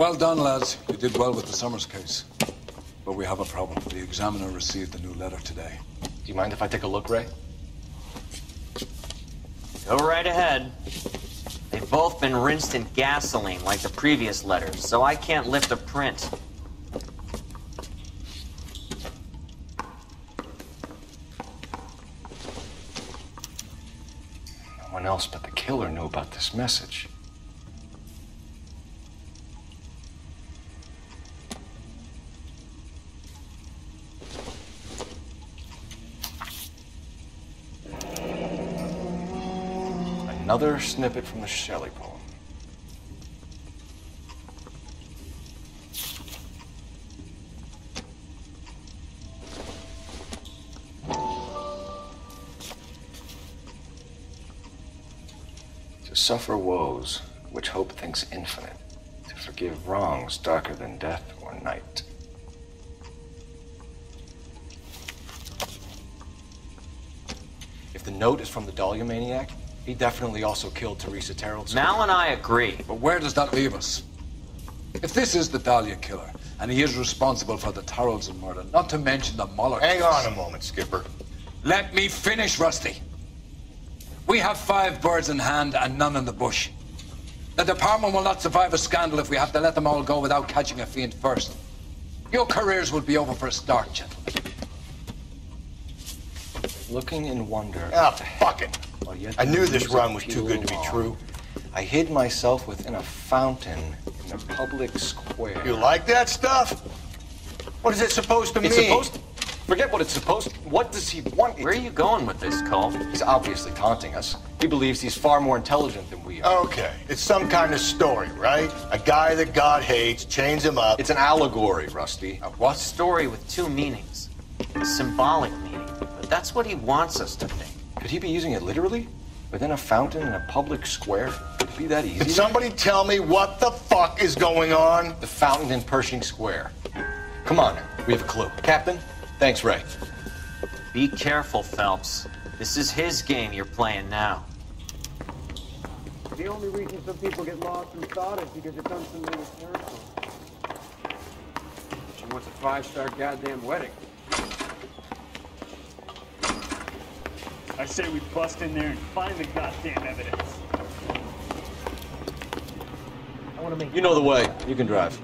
Well done, lads. You did well with the Summers case. But we have a problem. The examiner received a new letter today. Do you mind if I take a look, Ray? Go right ahead. They've both been rinsed in gasoline like the previous letters, so I can't lift a print. No one else but the killer knew about this message. Another snippet from the Shelley poem. To suffer woes which hope thinks infinite, to forgive wrongs darker than death or night. If the note is from the Dahliamaniac, he definitely also killed Teresa Terrell. Mal and I agree. But where does that leave us? If this is the Dahlia killer, and he is responsible for the Terrells murder, not to mention the Moller case. Hang on a moment, Skipper. Let me finish, Rusty. We have 5 birds in hand and none in the bush. The department will not survive a scandal if we have to let them all go without catching a fiend first. Your careers will be over for a start, gentlemen. Looking in wonder... Ah, fuck it! I knew this run was too good to be true. I hid myself within a fountain in a public square. You like that stuff? What is it supposed to mean? It's supposed to... Forget what it's supposed to... What does he want? Where are you going with this, Cole? He's obviously taunting us. He believes he's far more intelligent than we are. Okay, it's some kind of story, right? A guy that God hates, chains him up. It's an allegory, Rusty. A what? A story with 2 meanings. A symbolic meaning. But that's what he wants us to think. Could he be using it literally? Within a fountain in a public square? Could it be that easy? Can somebody tell me what the fuck is going on? The fountain in Pershing Square. Come on, we have a clue. Captain, thanks, Ray. Be careful, Phelps. This is his game you're playing now. The only reason some people get lost in thought is because they've done something with her. She wants a 5-star goddamn wedding. I say we bust in there and find the goddamn evidence. I want to make... You know the way. You can drive.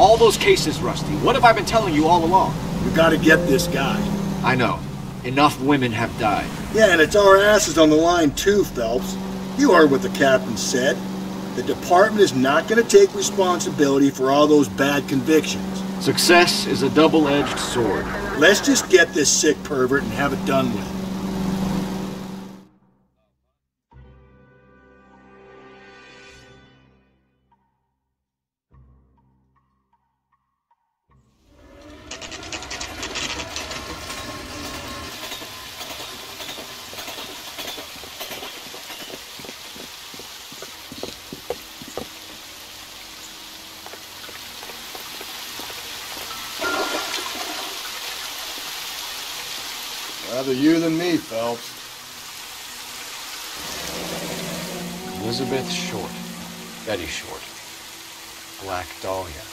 All those cases, Rusty. What have I been telling you all along? You gotta get this guy. I know. Enough women have died. Yeah, and it's our asses on the line too, Phelps. You heard what the captain said. The department is not going to take responsibility for all those bad convictions. Success is a double-edged sword. Let's just get this sick pervert and have it done with. Rather you than me, Phelps. Elizabeth Short. Betty Short. Black Dahlia.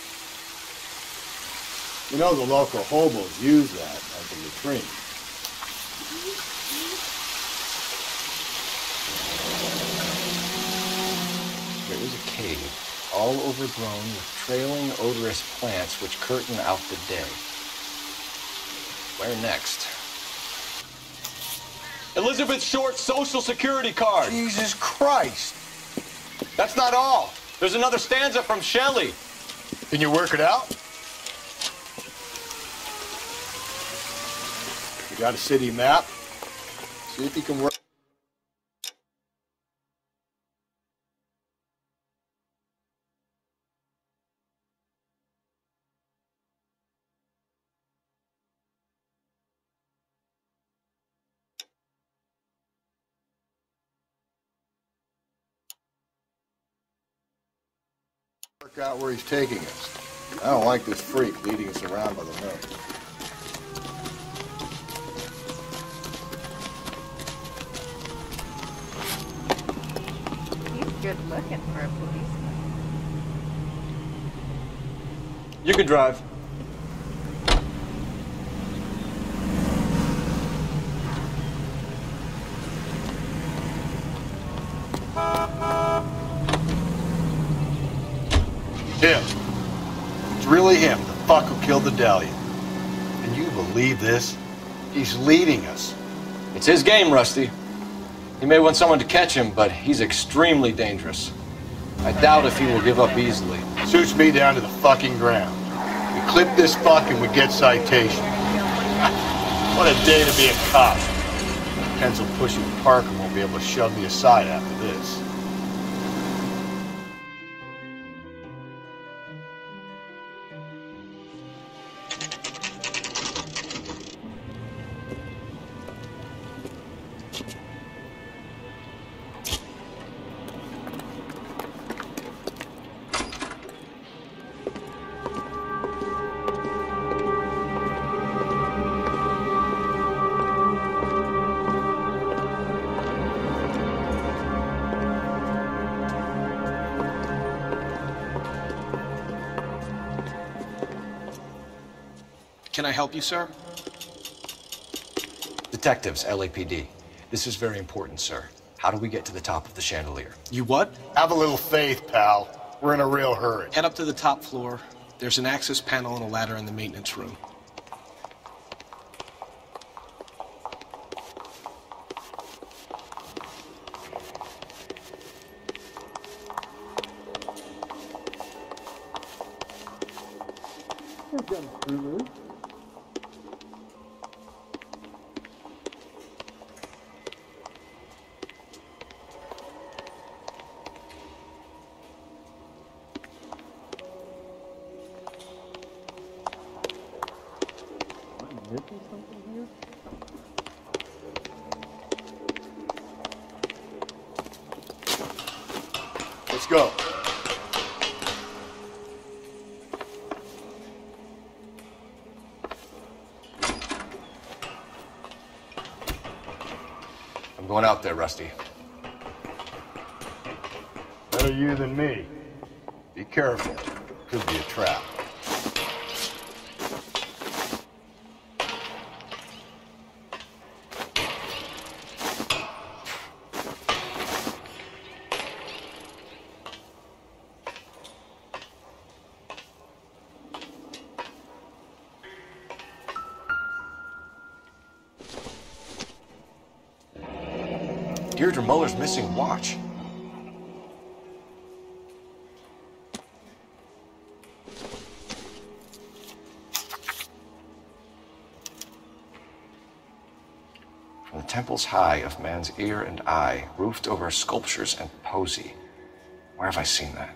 You know the local hobos use that as a latrine. There is a cave, all overgrown with trailing odorous plants which curtain out the day. Where next? Elizabeth Short's Social Security card. Jesus Christ. That's not all. There's another stanza from Shelley. Can you work it out? You got a city map? See if you can work. Work out where he's taking us. I don't like this freak leading us around by the nose. good looking for a policeman. You can drive. Him. It's really him, the fuck who killed the Dahlia. Can you believe this? He's leading us. It's his game, Rusty. He may want someone to catch him, but he's extremely dangerous. I doubt if he will give up easily. Suits me down to the fucking ground. We clip this fuck and we get citation. What a day to be a cop. Pencil pushing Parker won't be able to shove me aside after this. Can I help you, sir? Detectives, LAPD. This is very important, sir. How do we get to the top of the chandelier? You what? Have a little faith, pal. We're in a real hurry. Head up to the top floor. There's an access panel and a ladder in the maintenance room. Out there, Rusty. Better you than me. Be careful. Could be a trap. Deirdre Muller's missing watch. From the temples high of man's ear and eye, roofed over sculptures and posy. Where have I seen that?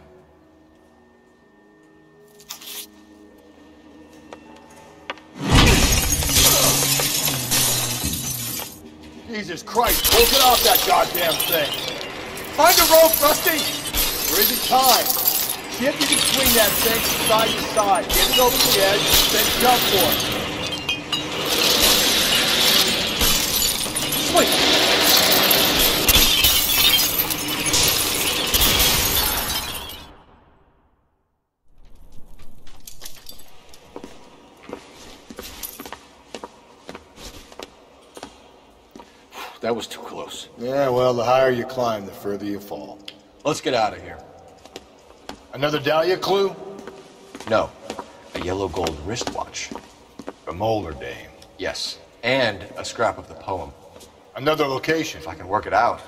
Jesus Christ, pull it off that goddamn thing. Find a rope, Rusty! There isn't time. See if you can swing that thing from side to side. Get it over the edge, then jump for it. Swing! That was too close. Yeah, well, the higher you climb, the further you fall. Let's get out of here. Another Dahlia clue? No. A yellow gold wristwatch. A Moller dame. Yes. And a scrap of the poem. Another location. If I can work it out.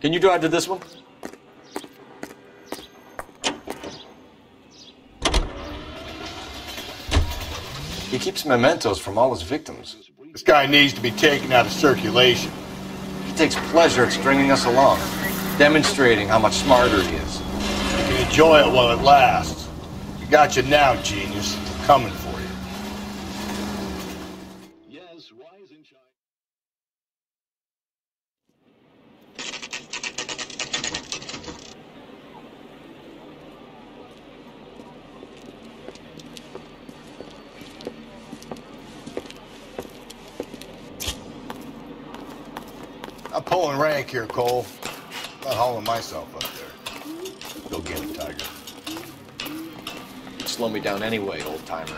Can you drive to this one? He keeps mementos from all his victims. This guy needs to be taken out of circulation. He takes pleasure at stringing us along, demonstrating how much smarter he is. You can enjoy it while it lasts. We got you now, genius. We're coming for you. I'm pulling rank here, Cole. I'm not hauling myself up there. Go get him, Tiger. Slow me down anyway, old timer.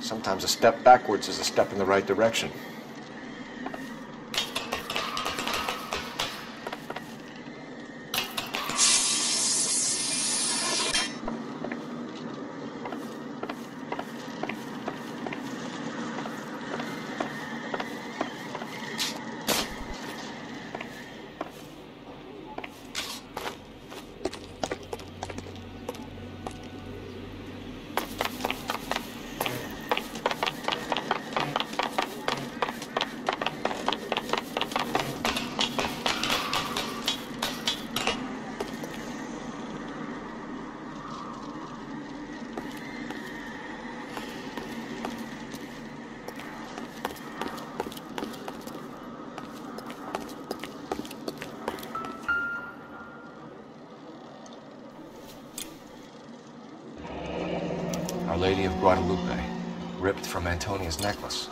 Sometimes a step backwards is a step in the right direction. Lady of Guadalupe, ripped from Antonia's necklace.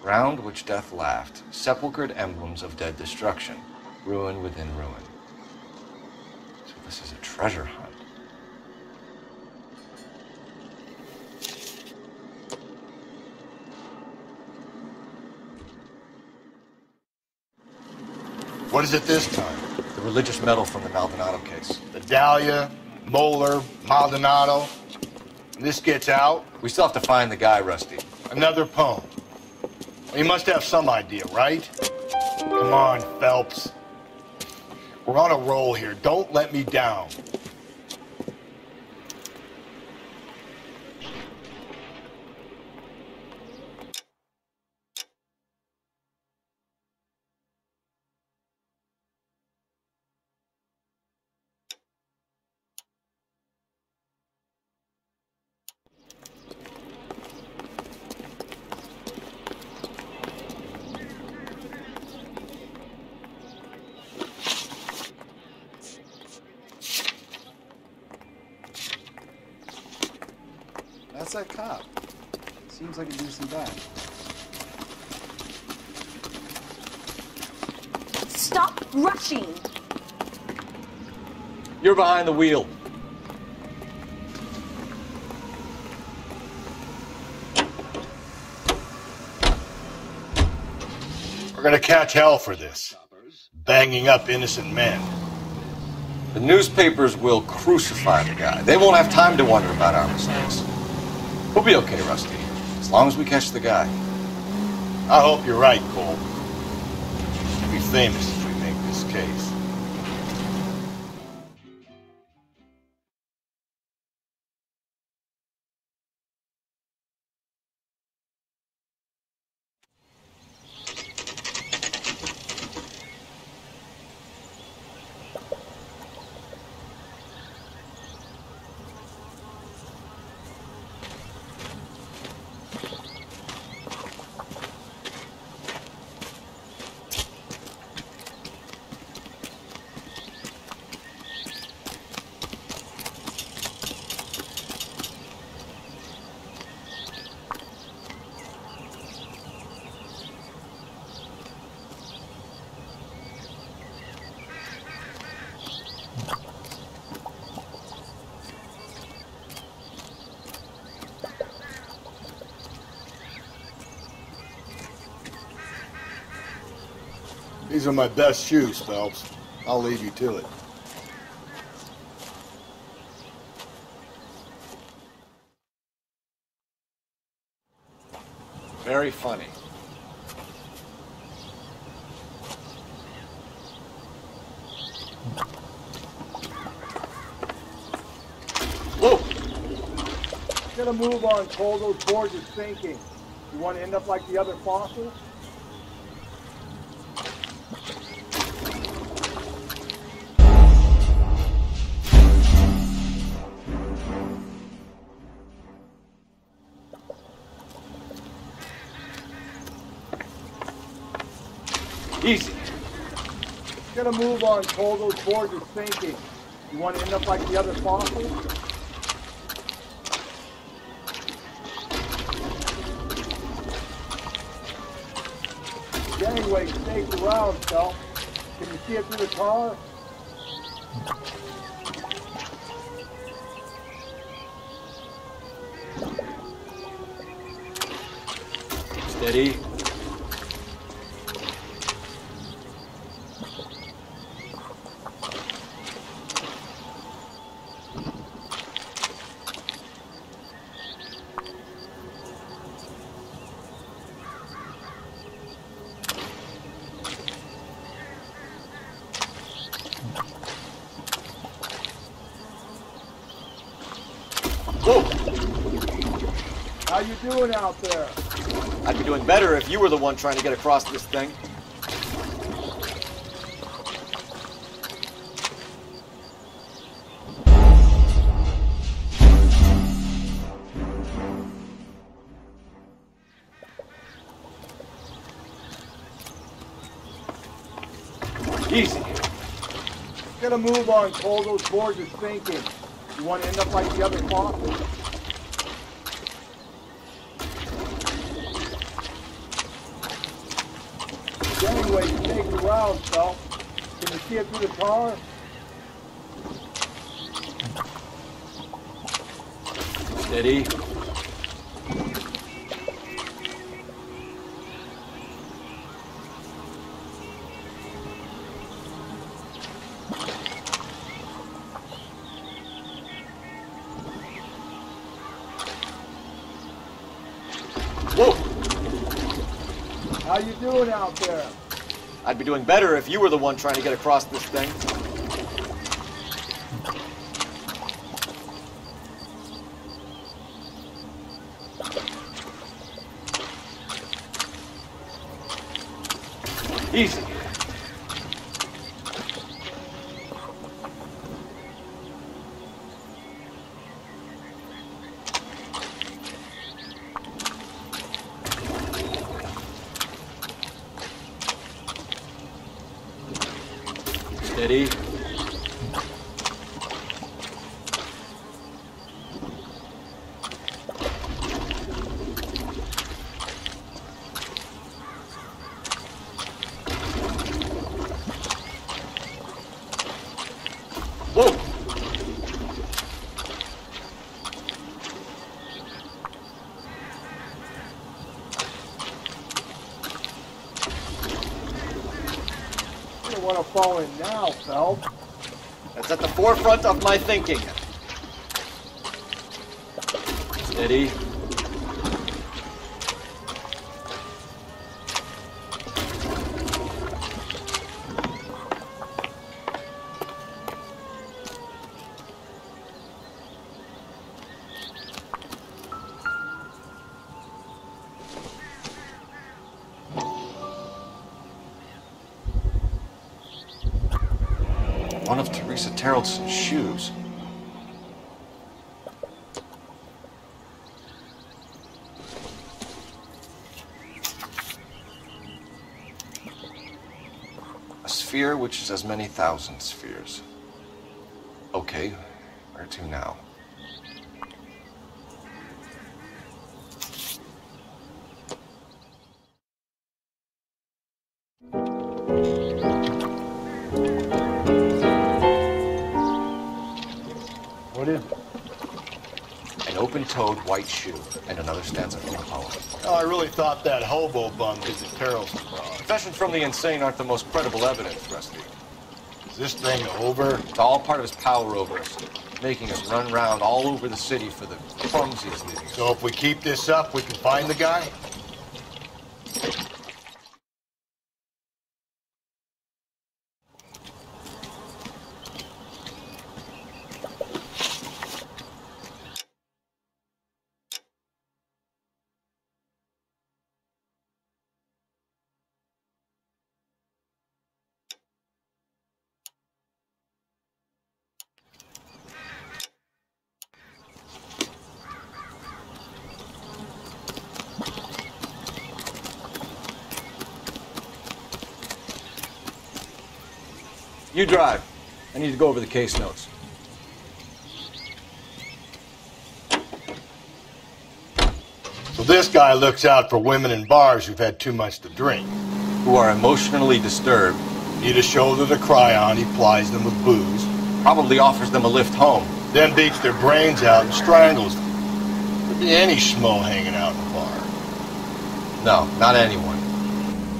Round which death laughed, sepulchred emblems of dead destruction, ruin within ruin. So this is a treasure hunt. What is it this time? Religious metal from the Maldonado case. The Dahlia, Moller, Maldonado. This gets out. We still have to find the guy, Rusty. Another pwn. Well, you must have some idea, right? Come on, Phelps. We're on a roll here. Don't let me down. That's that cop. Seems like a decent guy. Stop rushing! You're behind the wheel. We're gonna catch hell for this. Banging up innocent men. The newspapers will crucify the guy. They won't have time to wonder about our mistakes. We'll be okay, Rusty, as long as we catch the guy. I hope you're right, Cole. We'll be famous if we make this case. These are my best shoes, Phelps. I'll leave you to it. Very funny. Whoa! Get a move on, Cole. Those boards are sinking. You want to end up like the other fossils? Easy. Get a move on, Cole. Those boards are sinking. You want to end up like the other fossils? Gangway snakes around, Phil. Can you see it through the car? Steady. How you doing out there? I'd be doing better if you were the one trying to get across this thing. Easy. Get a move on, Cole. Those boards are sinking. You want to end up like the other fossils? Anyway, you take the round, Phil. Can you see it through the car? Steady. Whoa! How you doing out there? I'd be doing better if you were the one trying to get across this thing. Easy. Steady. No. That's at the forefront of my thinking. Steady. One of Teresa Terrell's shoes. A sphere which is as many thousand spheres. Okay, where to now? Toed white shoe, and another stanza from a poem. Oh, I really thought that hobo bum is a Terrell's fraud. Confessions from the insane aren't the most credible evidence, Rusty. Is this thing over? It's all part of his power over us, making us run round all over the city for the crumbs he's leaving us. So if we keep this up, we can find the guy? You drive. I need to go over the case notes. So this guy looks out for women in bars who've had too much to drink. Who are emotionally disturbed. Need a shoulder to cry on, he plies them with booze. Probably offers them a lift home. Then beats their brains out and strangles them. Could be any schmo hanging out in a bar. No, not anyone.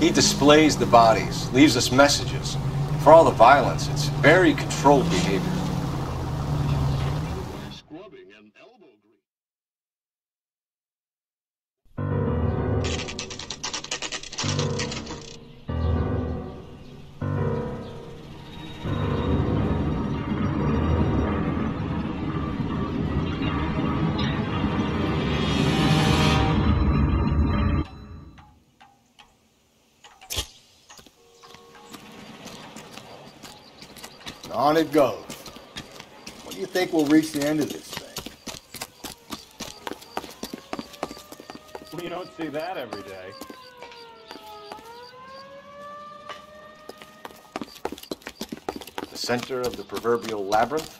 He displays the bodies, leaves us messages. For all the violence, it's very controlled behavior. On it goes. What do you think will reach the end of this thing? Well, you don't see that every day. The center of the proverbial labyrinth?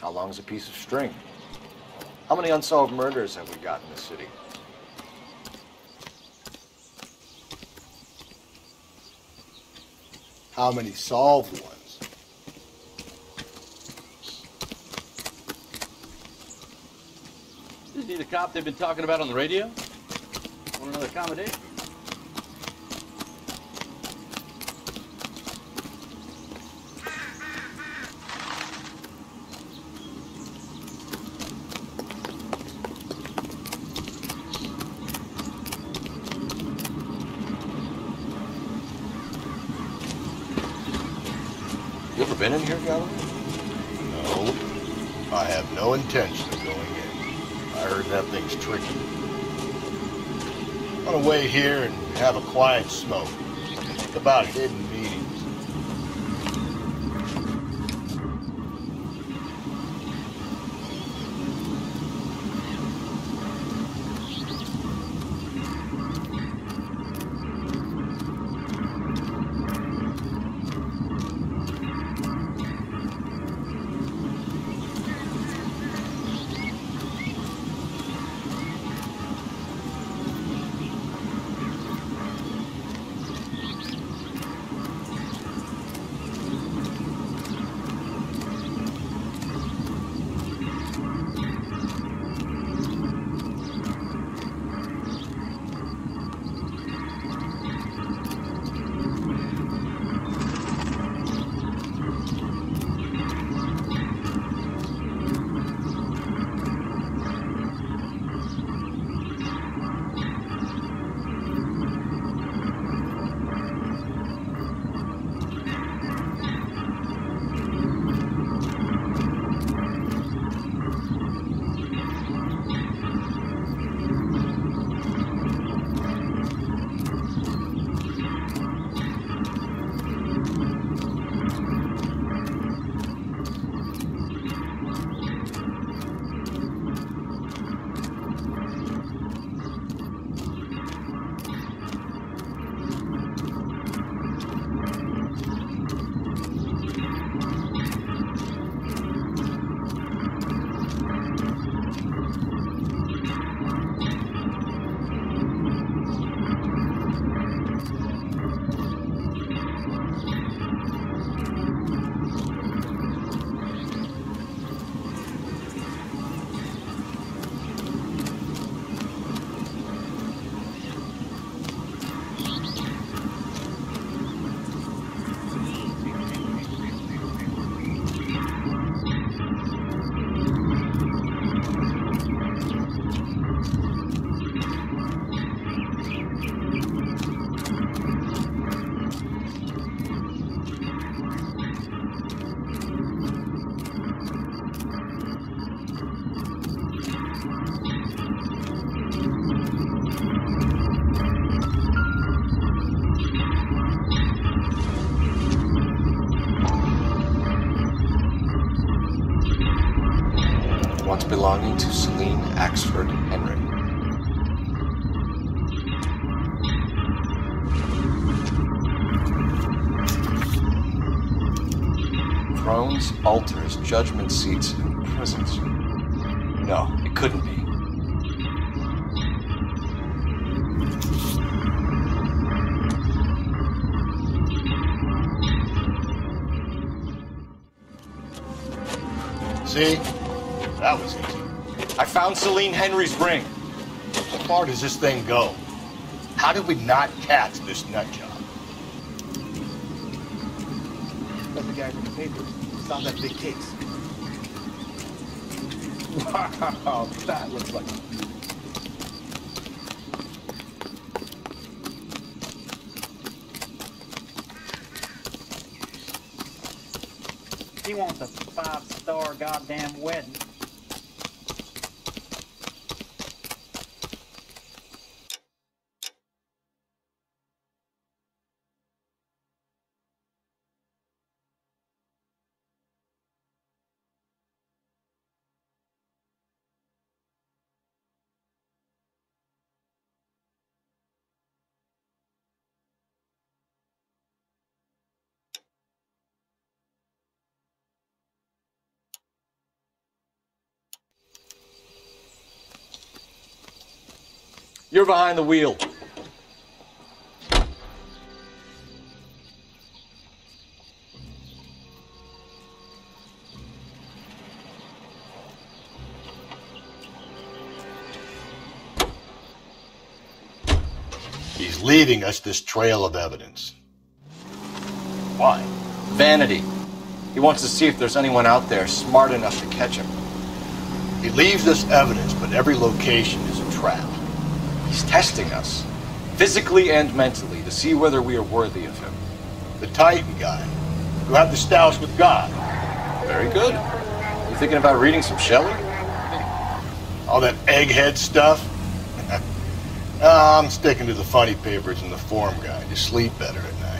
How long's a piece of string? How many unsolved murders have we got in this city? How many solved ones? The cop they've been talking about on the radio? Want another accommodation? You ever been in here, Gallagher? No. I have no intention of going in. I heard that thing's tricky. I'm gonna wait here and have a quiet smoke. Think about hidden meetings. once belonging to Celine Axford Henry. Thrones, altars, judgment seats, and prisons. No, it couldn't be. See? That was easy. I found Celine Henry's ring. How far does this thing go? How did we not catch this nutjob? That's the guy from the papers. Saw that big case. Wow, that looks like... He wants a five-star goddamn wedding. You're behind the wheel. He's leaving us this trail of evidence. Why? Vanity. He wants to see if there's anyone out there smart enough to catch him. He leaves us evidence, but every location is a trap. He's testing us, physically and mentally, to see whether we are worthy of him. The Titan guy, who had the stouse with God. Very good. You thinking about reading some Shelley? All that egghead stuff? I'm sticking to the funny papers and the form guy to sleep better at night.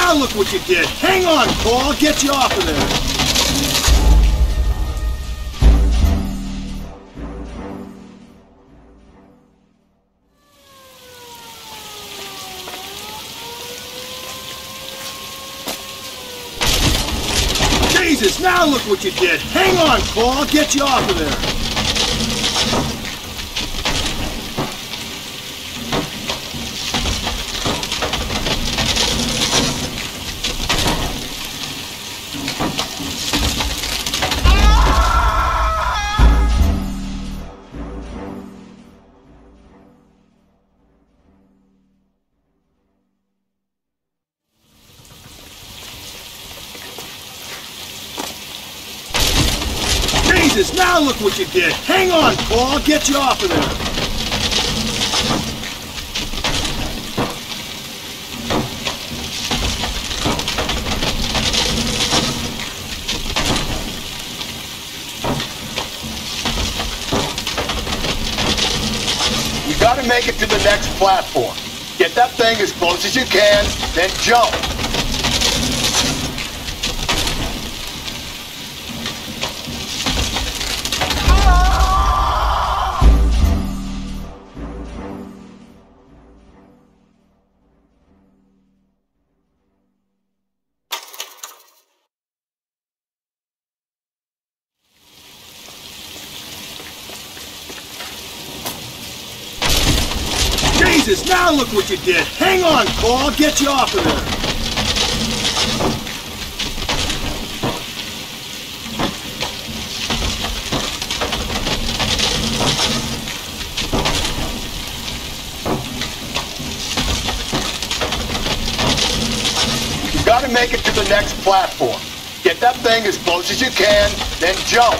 Now look what you did! Hang on, Paul! I'll get you off of there! Jesus! Now look what you did! Hang on, Paul! I'll get you off of there! Now look what you did! Hang on, Paul! I'll get you off of there! make it to the next platform. Get that thing as close as you can, then jump. Now look what you did! Hang on, Paul! I'll get you off of there! You gotta make it to the next platform. Get that thing as close as you can, then jump!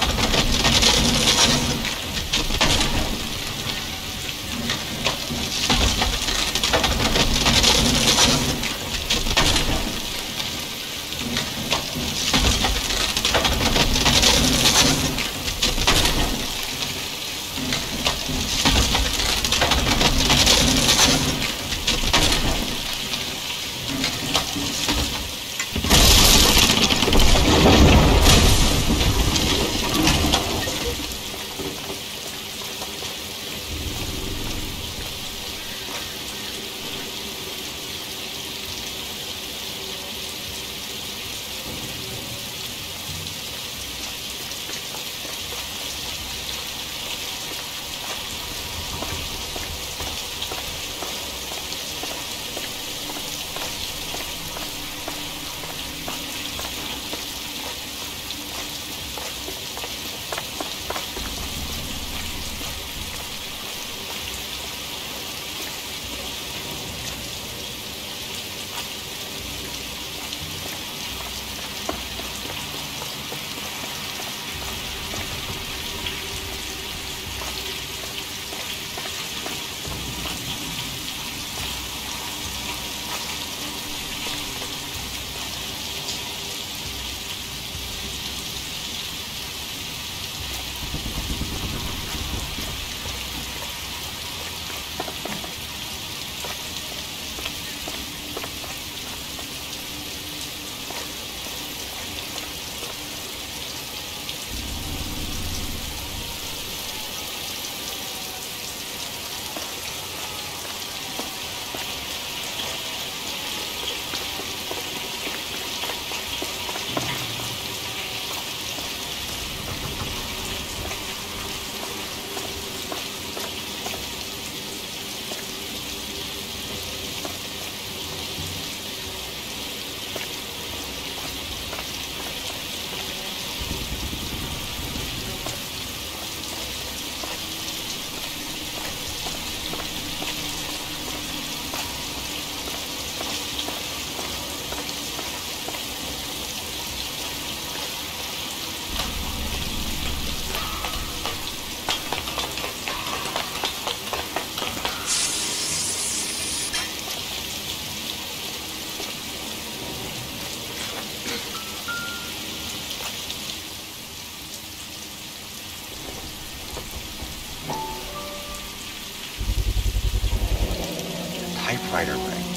Typewriter ring.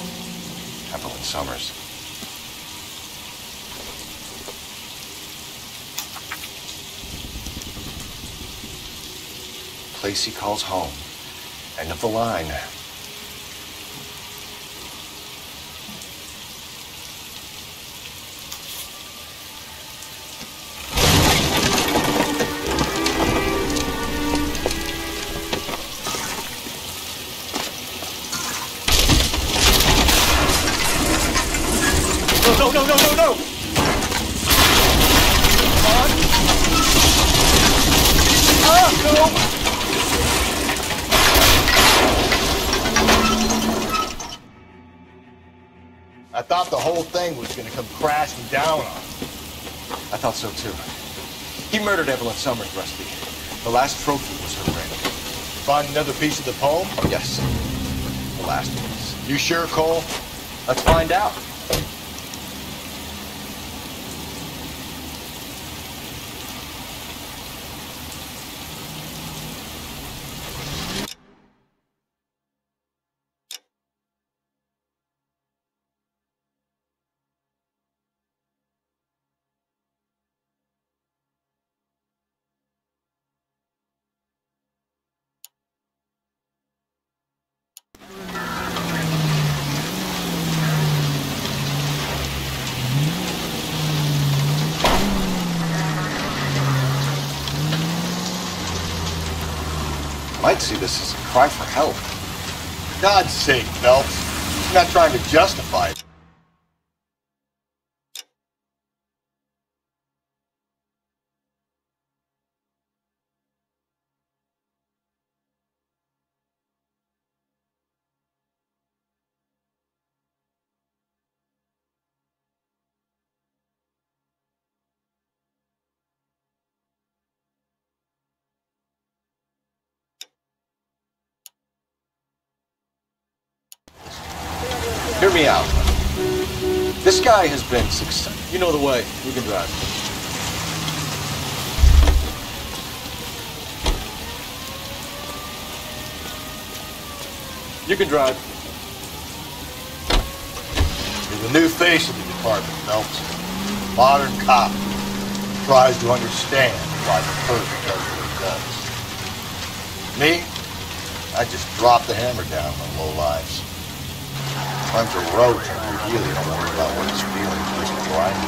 Evelyn Summers. Place he calls home. End of the line. Crashing down on him. I thought so too. He murdered Evelyn Summers, Rusty. The last trophy was her ring. Find another piece of the poem? Yes. The last piece. You sure, Cole? Let's find out. might see this as a cry for help. For God's sake, Phelps. I'm not trying to justify it. Hear me out. This guy has been successful. You know the way. You can drive. You can drive. You're the new face of the department, Phelps. Modern cop tries to understand why the person does what he does. Me, I just drop the hammer down on low lives. I'm to road and really don't worry about what his feelings are trying to do.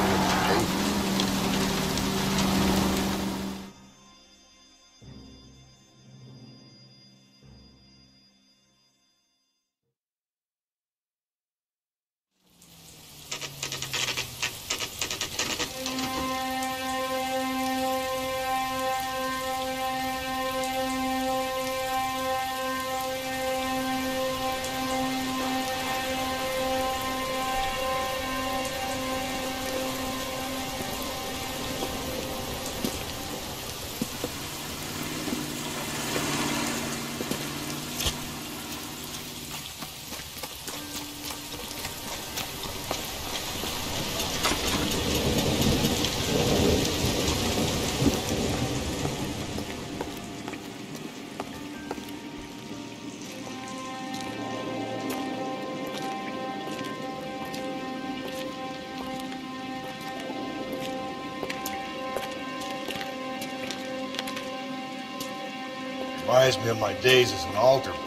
Reminds me of my days as an altar boy.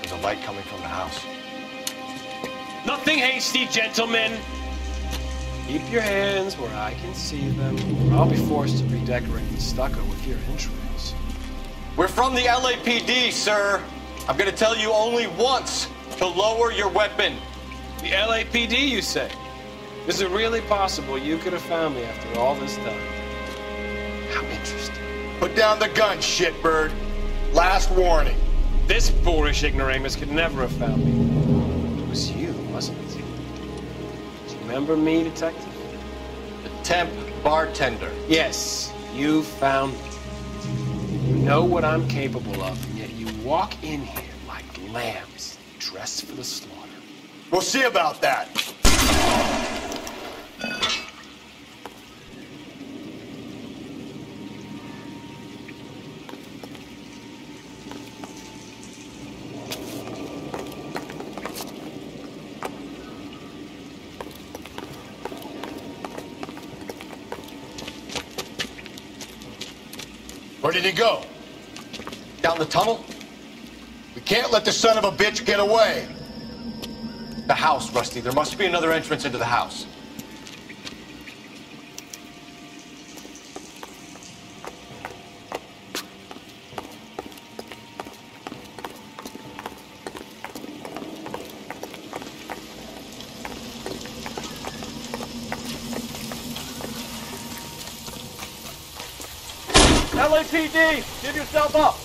There's a light coming from the house. Nothing hasty, gentlemen. Keep your hands where I can see them, or I'll be forced to redecorate the stucco with your entrails. We're from the LAPD, sir. I'm gonna tell you only once to lower your weapon. The LAPD, you say? Is it really possible you could have found me after all this time? How interesting. Put down the gun, shitbird. Last warning. This boorish ignoramus could never have found me. It was you, wasn't it? Do you remember me, detective? The temp bartender. Yes, you found me. You know what I'm capable of, and yet you walk in here like lambs dressed for the slaughter. We'll see about that. Where did he go? Down the tunnel? We can't let the son of a bitch get away. The house, Rusty. There must be another entrance into the house. LAPD, give yourself up!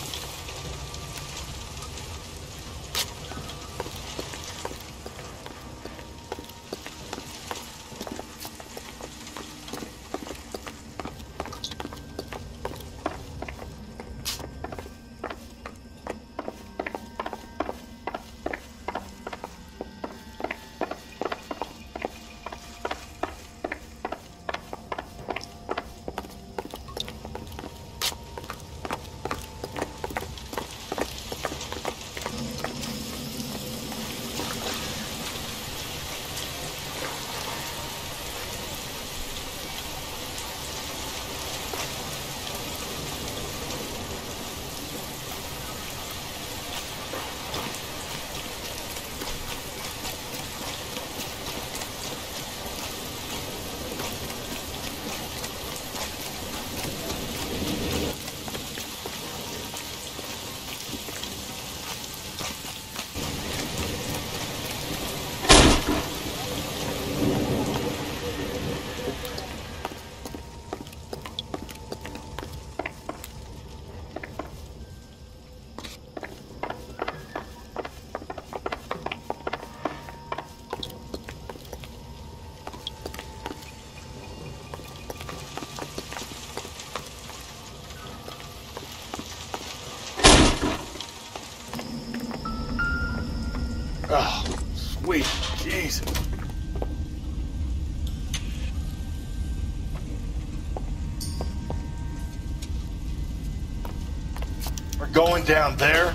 going down there?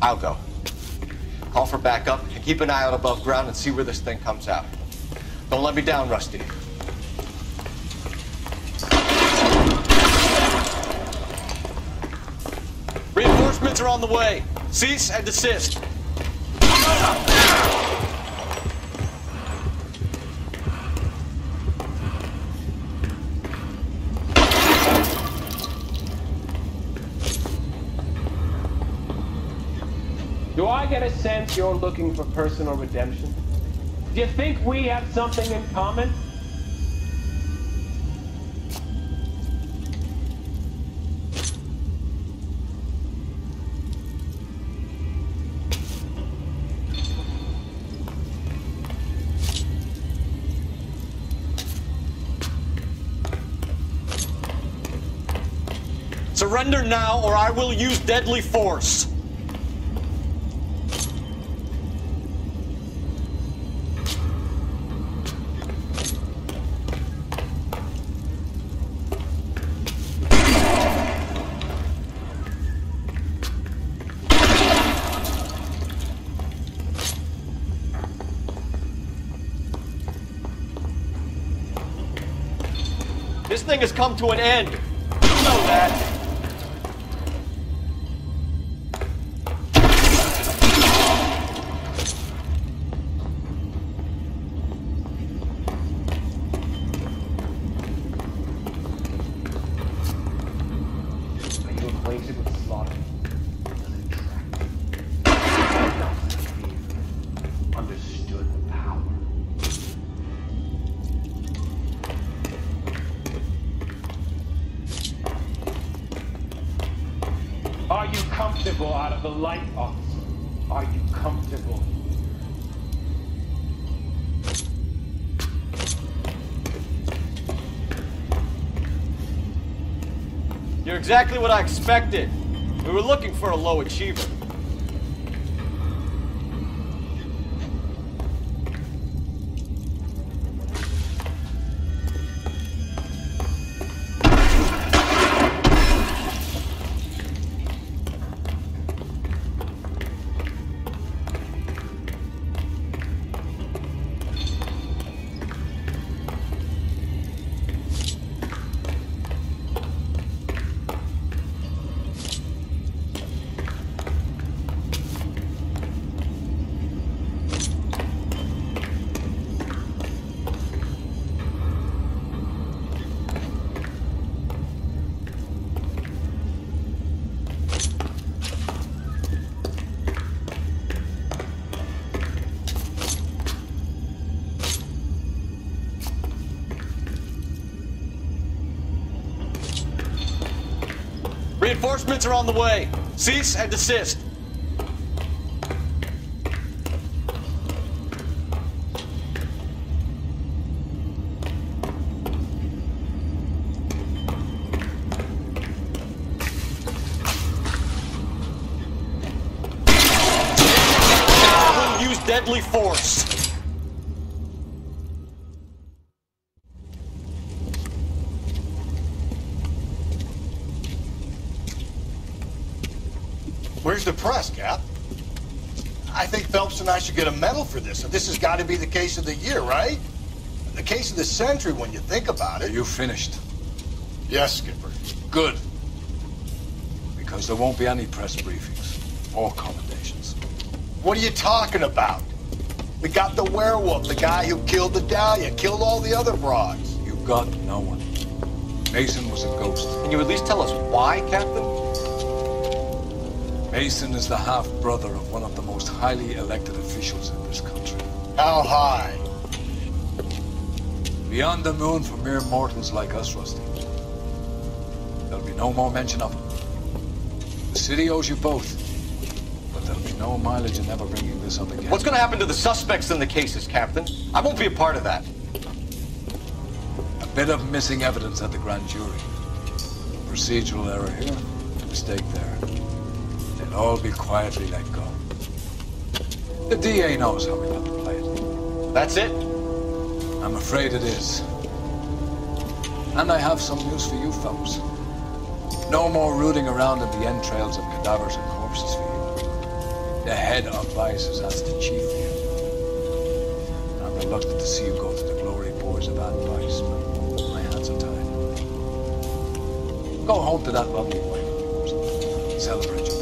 I'll go. Call for backup and keep an eye out above ground and see where this thing comes out. Don't let me down, Rusty. Reinforcements are on the way. Cease and desist. Do I get a sense you're looking for personal redemption? Do you think we have something in common? Surrender now, or I will use deadly force. This thing has come to an end. You know that. Exactly what I expected. We were looking for a low achiever. Reinforcements are on the way. Cease and desist. I will use deadly force. Where's the press, Cap? I think Phelps and I should get a medal for this. This has got to be the case of the year, right? The case of the century, when you think about it. Are you finished? Yes, Skipper. Good. Because there won't be any press briefings or commendations. What are you talking about? We got the werewolf, the guy who killed the Dahlia, killed all the other broads. You got no one. Mason was a ghost. Can you at least tell us why, Captain? Mason is the half-brother of one of the most highly elected officials in this country. How high? Beyond the moon for mere mortals like us, Rusty. There'll be no more mention of him. The city owes you both, but there'll be no mileage in ever bringing this up again. What's going to happen to the suspects in the cases, Captain? I won't be a part of that. A bit of missing evidence at the grand jury. Procedural error here, mistake there. All be quietly let go. The DA knows how we got to play it. That's it? I'm afraid it is. And I have some news for you, Phelps. No more rooting around in the entrails of cadavers and corpses for you. The head of vices, that's the chief here. I'm reluctant to see you go to the glory boards of advice, but my hands are tied. Go home to that lovely wife. Celebrate.